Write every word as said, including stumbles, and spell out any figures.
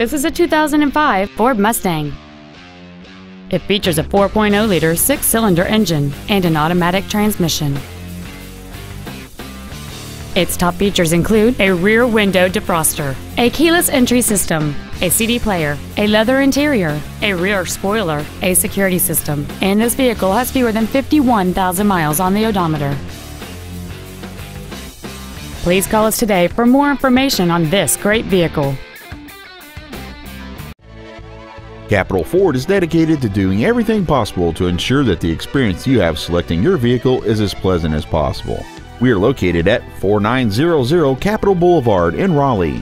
This is a two thousand five Ford Mustang. It features a four point oh liter six-cylinder engine and an automatic transmission. Its top features include a rear window defroster, a keyless entry system, a C D player, a leather interior, a rear spoiler, a security system, and this vehicle has fewer than fifty-one thousand miles on the odometer. Please call us today for more information on this great vehicle. Capital Ford is dedicated to doing everything possible to ensure that the experience you have selecting your vehicle is as pleasant as possible. We are located at forty-nine hundred Capital Boulevard in Raleigh.